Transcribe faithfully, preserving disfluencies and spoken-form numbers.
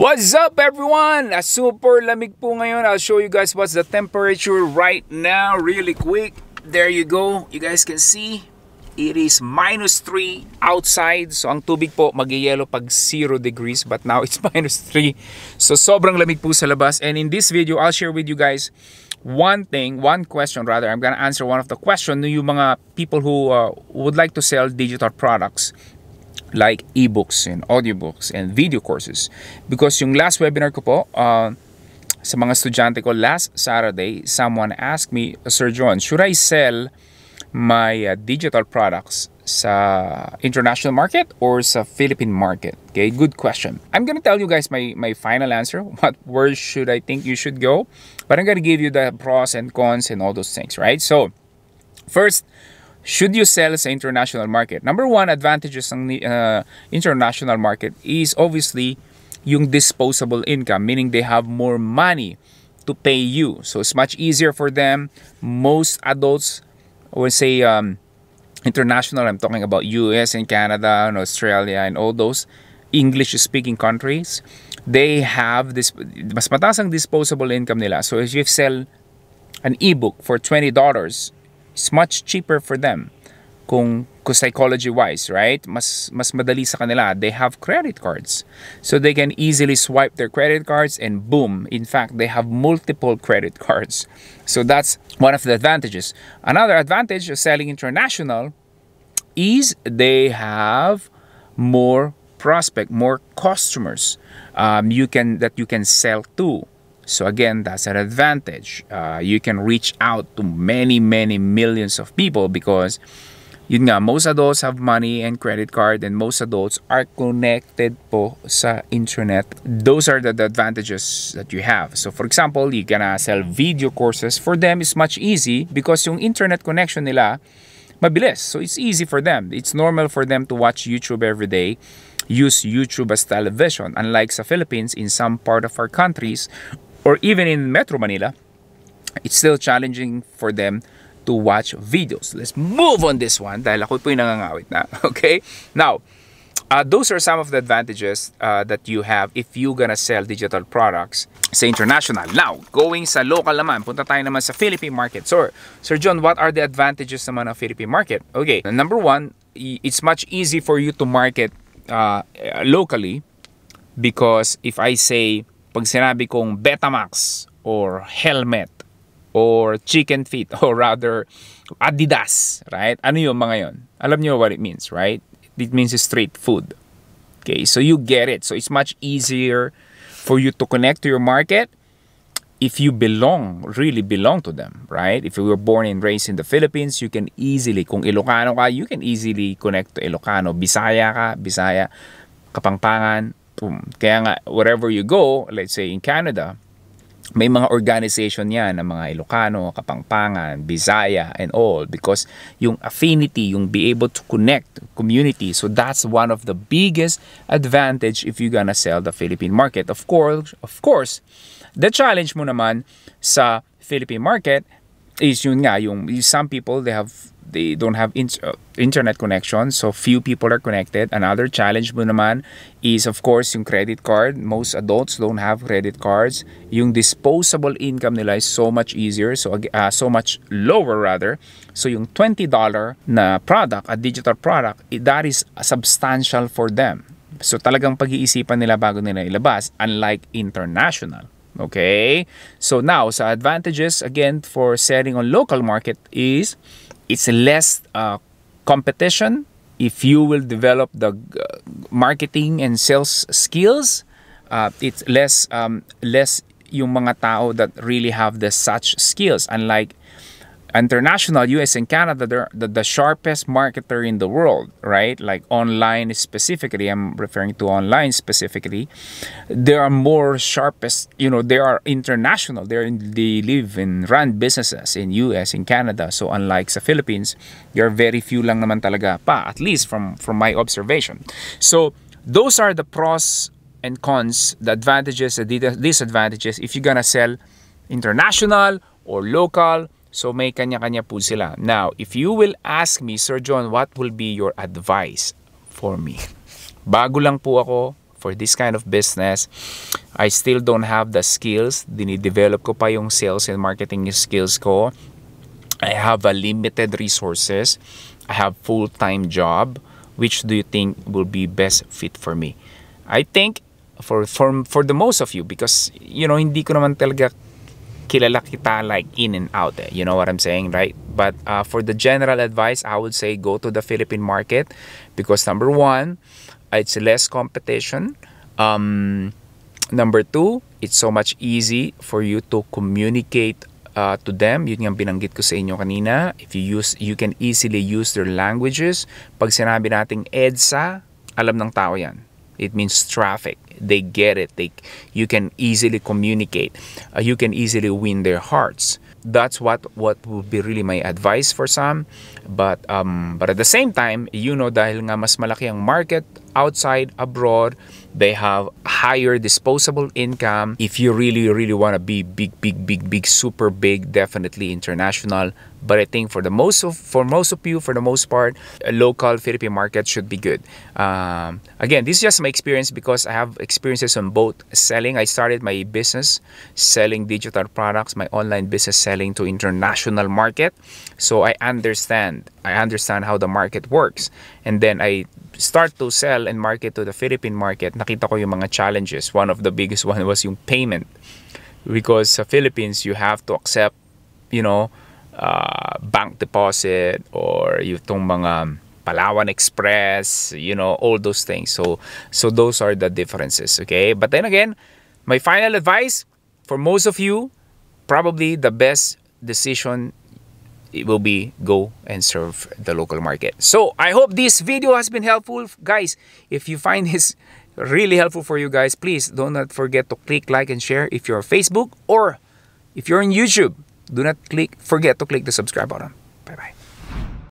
What's up everyone? A super lamig po ngayon. I'll show you guys what's the temperature right now really quick. There you go. You guys can see it is minus three outside. So ang tubig po mag-yellow pag zero degrees, but now it's minus three. So sobrang lamig po sa labas. And in this video, I'll share with you guys one thing, one question rather. I'm gonna answer one of the question yung mga people who uh, would like to sell digital products like ebooks and audiobooks and video courses. Because yung last webinar ko po uh, sa mga estudyante ko last Saturday, someone asked me, Sir John, should I sell my uh, digital products sa international market or sa Philippine market? Okay, good question. I'm gonna tell you guys my, my final answer. What where should I think you should go? But I'm gonna give you the pros and cons and all those things, right? So, first, should you sell sa international market? Number one, advantages ng uh, international market is obviously yung disposable income, meaning they have more money to pay you. So, it's much easier for them. Most adults, I would say, um, international, I'm talking about U S and Canada and Australia and all those English-speaking countries, they have this mas mataas ang disposable income nila. So if you sell an ebook for twenty dollars, it's much cheaper for them kung, kung psychology-wise, right? Mas, mas madali sa kanila. They have credit cards. So they can easily swipe their credit cards and boom. In fact, they have multiple credit cards. So that's one of the advantages. Another advantage of selling international is they have more prospect, more customers um, you can that you can sell to. So again, that's an advantage. Uh, you can reach out to many, many millions of people because yun nga, most adults have money and credit card and most adults are connected po sa internet. Those are the, the advantages that you have. So for example, you can sell video courses. For them, it's much easy because yung internet connection nila, mabilis. So it's easy for them. It's normal for them to watch YouTube every day, use YouTube as television. Unlike sa Philippines, in some part of our countries, or even in Metro Manila, it's still challenging for them to watch videos. Let's move on this one dahil ako po'y nangangawit na. Okay? Now, uh, those are some of the advantages uh, that you have if you gonna sell digital products sa international. Now, going sa local naman, punta tayo naman sa Philippine market. So, Sir John, what are the advantages naman ng Philippine market? Okay, number one, it's much easy for you to market uh, locally because if I say, pag sinabi kong Betamax or helmet, or chicken feet, or rather Adidas, right? Ano yung mga yon? Alam nyo what it means, right? It means street food. Okay, so you get it. So it's much easier for you to connect to your market if you belong, really belong to them, right? If you were born and raised in the Philippines, you can easily, kung Ilocano ka, you can easily connect to Ilocano. Bisaya ka, Bisaya, Kapampangan, boom. Kaya nga, wherever you go, let's say in Canada, may mga organization yan ng mga Ilocano, Kapampangan, Bisaya, and all. Because yung affinity, yung be able to connect community. So that's one of the biggest advantage if you're gonna sell the Philippine market. Of course, of course, the challenge mo naman sa Philippine market is yun nga, yung some people, they have they don't have in, uh, internet connection, so few people are connected. Another challenge mo naman is of course yung credit card. Most adults don't have credit cards. Yung disposable income nila is so much easier, so uh, so much lower rather. So yung twenty dollar na product, a digital product, that is substantial for them. So talagang pag-iisipan nila bago nila ilabas, unlike international. Okay? So now, sa advantages again for selling on local market is it's less uh, competition if you will develop the uh, marketing and sales skills. Uh, it's less um, less yung mga tao that really have the such skills. Unlike international, U S and Canada, they're the, the sharpest marketer in the world, right? Like online specifically, I'm referring to online specifically. They are more sharpest, you know, they are international. They're in, they live and run businesses in U S and Canada. So unlike sa Philippines, there are very few lang naman talaga pa, at least from, from my observation. So those are the pros and cons, the advantages, the disadvantages if you're gonna sell international or local. So may kanya-kanya po sila. Now, if you will ask me, Sir John, what will be your advice for me? Bago lang po ako for this kind of business, I still don't have the skills. Dinidevelop ko pa yung sales and marketing skills ko. I have a limited resources. I have full-time job. Which do you think will be best fit for me? I think for for for the most of you, because you know, hindi ko naman talaga kilala kita like in and out, eh. You know what I'm saying, right? But uh, for the general advice, I would say go to the Philippine market, because number one, it's less competition. Um, number two, it's so much easy for you to communicate uh, to them. Yun yung binanggit ko sa inyo kanina. If you use, you can easily use their languages. Pag sinabi nating EDSA, alam ng tao yan. It means traffic. They get it. They, you can easily communicate. Uh, you can easily win their hearts. That's what what would be really my advice for some. But um, but at the same time, you know, dahil nga mas malaki ang market outside abroad, they have higher disposable income. If you really really want to be big big big big super big, definitely international. But I think for the most of for most of you, for the most part, a local Philippine market should be good. Um, again, this is just my experience, because I have experiences on both selling. I started my business selling digital products, my online business selling to international market. So I understand. I understand how the market works. And then I start to sell and market to the Philippine market. Nakita ko yung mga challenges. One of the biggest one was yung payment, because sa Philippines you have to accept, you know, Uh, bank deposit or yung mga Palawan Express, you know, all those things. So, so those are the differences, okay? But then again, my final advice for most of you, probably the best decision it will be go and serve the local market. So I hope this video has been helpful, guys. If you find this really helpful for you guys, please do not forget to click like and share if you're on Facebook, or if you're on YouTube, do not click, forget to click the subscribe button. Bye-bye.